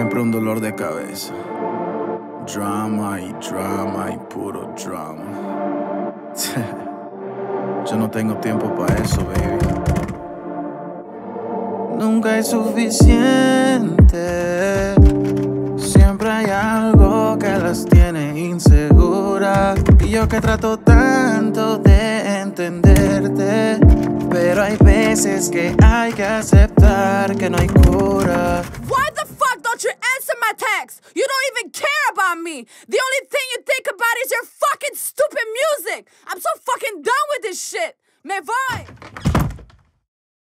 Siempre un dolor de cabeza. Drama y drama y puro drama. Yo no tengo tiempo para eso, baby. Nunca es suficiente. Siempre hay algo que las tiene inseguras. Y yo que trato tanto de entenderte, pero hay veces que hay que aceptar que no hay cura. Why the fuck don't you answer my text? You don't even care about me. The only thing you think about is your fucking stupid music. I'm so fucking done with this shit. Me voy.